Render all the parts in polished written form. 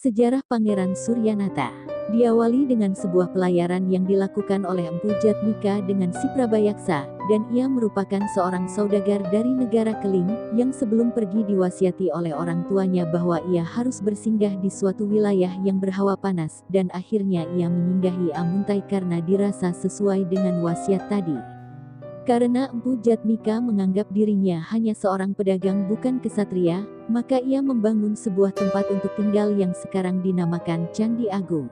Sejarah Pangeran Suryanata diawali dengan sebuah pelayaran yang dilakukan oleh Empu Jatmika dengan si Prabayaksa, dan ia merupakan seorang saudagar dari negara Keling, yang sebelum pergi diwasiati oleh orang tuanya bahwa ia harus bersinggah di suatu wilayah yang berhawa panas, dan akhirnya ia menyinggahi Amuntai karena dirasa sesuai dengan wasiat tadi. Karena Empu Jatmika menganggap dirinya hanya seorang pedagang bukan kesatria, maka ia membangun sebuah tempat untuk tinggal yang sekarang dinamakan Candi Agung.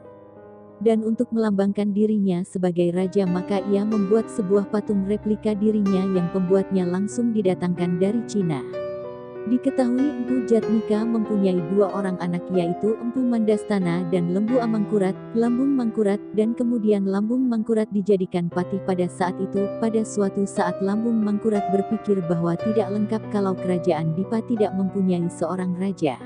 Dan untuk melambangkan dirinya sebagai raja, maka ia membuat sebuah patung replika dirinya yang pembuatnya langsung didatangkan dari Cina. Diketahui Empu Jatmika mempunyai dua orang anak, yaitu Empu Mandastana dan Lambung Mangkurat, dan kemudian Lambung Mangkurat dijadikan patih pada saat itu. Pada suatu saat Lambung Mangkurat berpikir bahwa tidak lengkap kalau kerajaan Dipa tidak mempunyai seorang raja.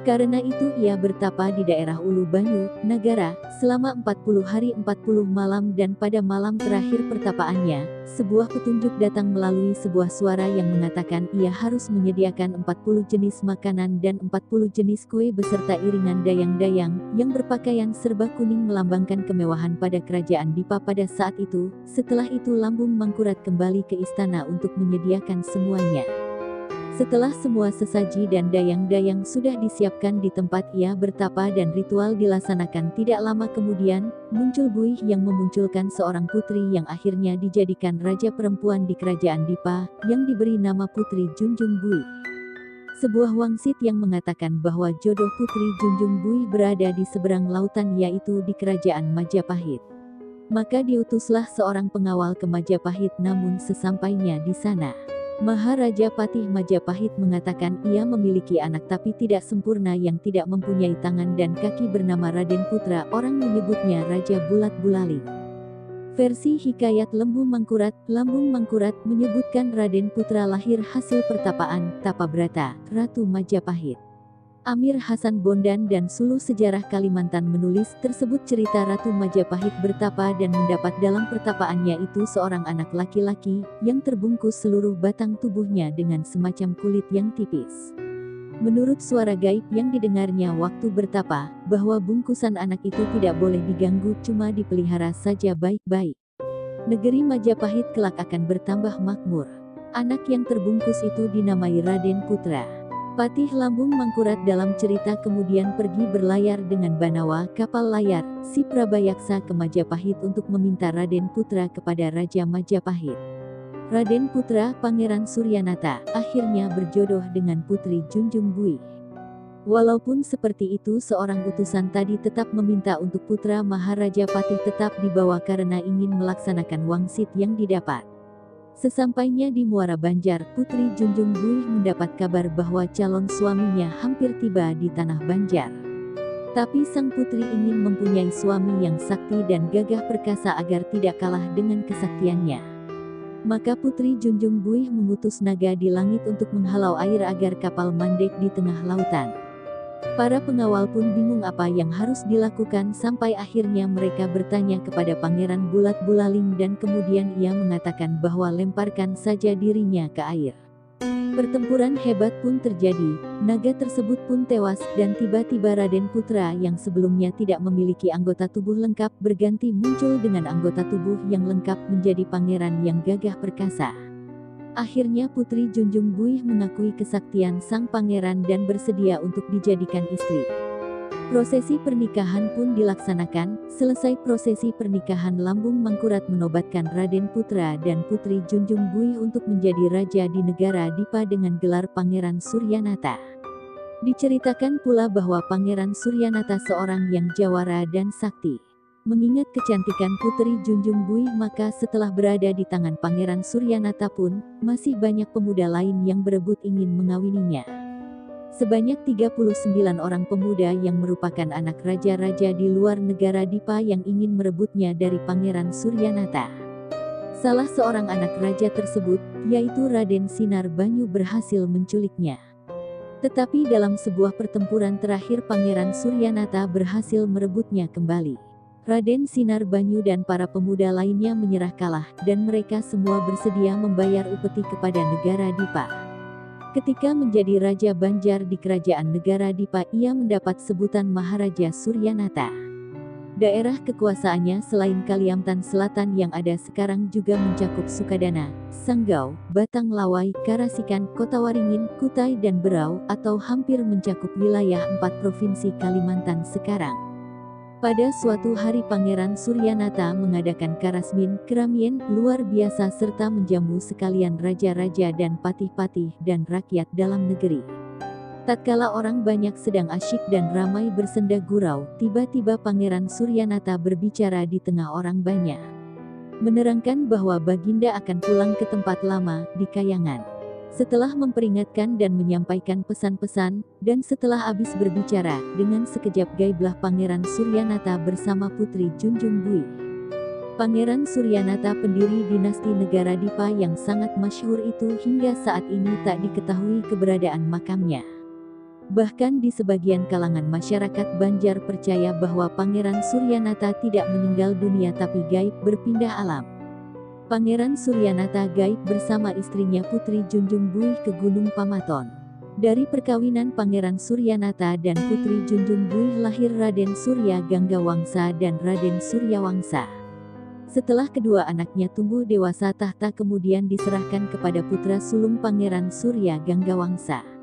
Karena itu ia bertapa di daerah Ulu Banyu, Nagara, selama 40 hari 40 malam, dan pada malam terakhir pertapaannya, sebuah petunjuk datang melalui sebuah suara yang mengatakan ia harus menyediakan 40 jenis makanan dan 40 jenis kue beserta iringan dayang-dayang, yang berpakaian serba kuning melambangkan kemewahan pada kerajaan Dipa pada saat itu. Setelah itu Lambung Mangkurat kembali ke istana untuk menyediakan semuanya. Setelah semua sesaji dan dayang-dayang sudah disiapkan di tempat ia bertapa dan ritual dilaksanakan, tidak lama kemudian, muncul buih yang memunculkan seorang putri yang akhirnya dijadikan raja perempuan di kerajaan Dipa, yang diberi nama Putri Junjung Buih. Sebuah wangsit yang mengatakan bahwa jodoh Putri Junjung Buih berada di seberang lautan, yaitu di kerajaan Majapahit. Maka diutuslah seorang pengawal ke Majapahit, namun sesampainya di sana, Maharaja Patih Majapahit mengatakan ia memiliki anak tapi tidak sempurna yang tidak mempunyai tangan dan kaki bernama Raden Putra, orang menyebutnya Raja Bulat Bulali. Versi Hikayat Lambung Mangkurat menyebutkan Raden Putra lahir hasil pertapaan Tapabrata, Ratu Majapahit. Amir Hasan Bondan dan Sulu Sejarah Kalimantan menulis tersebut cerita Ratu Majapahit bertapa dan mendapat dalam pertapaannya itu seorang anak laki-laki, yang terbungkus seluruh batang tubuhnya dengan semacam kulit yang tipis. Menurut suara gaib yang didengarnya waktu bertapa, bahwa bungkusan anak itu tidak boleh diganggu, cuma dipelihara saja baik-baik. Negeri Majapahit kelak akan bertambah makmur. Anak yang terbungkus itu dinamai Raden Putra. Patih Lambung Mangkurat dalam cerita kemudian pergi berlayar dengan Banawa Kapal Layar, si Prabayaksa, ke Majapahit untuk meminta Raden Putra kepada Raja Majapahit. Raden Putra, Pangeran Suryanata, akhirnya berjodoh dengan Putri Junjung Buih. Walaupun seperti itu, seorang utusan tadi tetap meminta untuk putra Maharaja Patih tetap dibawa karena ingin melaksanakan wangsit yang didapat. Sesampainya di Muara Banjar, Putri Junjung Buih mendapat kabar bahwa calon suaminya hampir tiba di tanah Banjar. Tapi sang putri ingin mempunyai suami yang sakti dan gagah perkasa agar tidak kalah dengan kesaktiannya. Maka Putri Junjung Buih mengutus naga di langit untuk menghalau air agar kapal mandek di tengah lautan. Para pengawal pun bingung apa yang harus dilakukan, sampai akhirnya mereka bertanya kepada Pangeran Bulat Bulaling, dan kemudian ia mengatakan bahwa lemparkan saja dirinya ke air. Pertempuran hebat pun terjadi, naga tersebut pun tewas, dan tiba-tiba Raden Putra yang sebelumnya tidak memiliki anggota tubuh lengkap berganti muncul dengan anggota tubuh yang lengkap menjadi pangeran yang gagah perkasa. Akhirnya Putri Junjung Buih mengakui kesaktian sang pangeran dan bersedia untuk dijadikan istri. Prosesi pernikahan pun dilaksanakan. Selesai prosesi pernikahan, Lambung Mangkurat menobatkan Raden Putra dan Putri Junjung Buih untuk menjadi raja di negara Dipa dengan gelar Pangeran Suryanata. Diceritakan pula bahwa Pangeran Suryanata seorang yang jawara dan sakti. Mengingat kecantikan Putri Junjung Buih, maka setelah berada di tangan Pangeran Suryanata pun, masih banyak pemuda lain yang berebut ingin mengawininya. Sebanyak 39 orang pemuda yang merupakan anak raja-raja di luar negara Dipa yang ingin merebutnya dari Pangeran Suryanata. Salah seorang anak raja tersebut, yaitu Raden Sinar Banyu, berhasil menculiknya. Tetapi dalam sebuah pertempuran terakhir Pangeran Suryanata berhasil merebutnya kembali. Raden Sinar Banyu dan para pemuda lainnya menyerah kalah, dan mereka semua bersedia membayar upeti kepada negara Dipa. Ketika menjadi Raja Banjar di Kerajaan Negara Dipa, ia mendapat sebutan Maharaja Suryanata. Daerah kekuasaannya selain Kalimantan Selatan yang ada sekarang juga mencakup Sukadana, Sanggau, Batang Lawai, Karasikan, Kota Waringin, Kutai dan Berau, atau hampir mencakup wilayah 4 provinsi Kalimantan sekarang. Pada suatu hari Pangeran Suryanata mengadakan karasmin keramien luar biasa serta menjamu sekalian raja-raja dan patih-patih dan rakyat dalam negeri. Tatkala orang banyak sedang asyik dan ramai bersenda gurau, tiba-tiba Pangeran Suryanata berbicara di tengah orang banyak. Menerangkan bahwa Baginda akan pulang ke tempat lama di Kayangan. Setelah memperingatkan dan menyampaikan pesan-pesan, dan setelah habis berbicara, dengan sekejap gaiblah Pangeran Suryanata bersama Putri Junjung Bui. Pangeran Suryanata pendiri dinasti negara Dipa yang sangat masyhur itu hingga saat ini tak diketahui keberadaan makamnya. Bahkan di sebagian kalangan masyarakat Banjar percaya bahwa Pangeran Suryanata tidak meninggal dunia tapi gaib berpindah alam. Pangeran Suryanata gaib bersama istrinya Putri Junjung Bui ke Gunung Pamaton. Dari perkawinan Pangeran Suryanata dan Putri Junjung Bui lahir Raden Surya Gangga Wangsa dan Raden Suryawangsa. Setelah kedua anaknya tumbuh dewasa, tahta kemudian diserahkan kepada putra sulung Pangeran Surya Gangga Wangsa.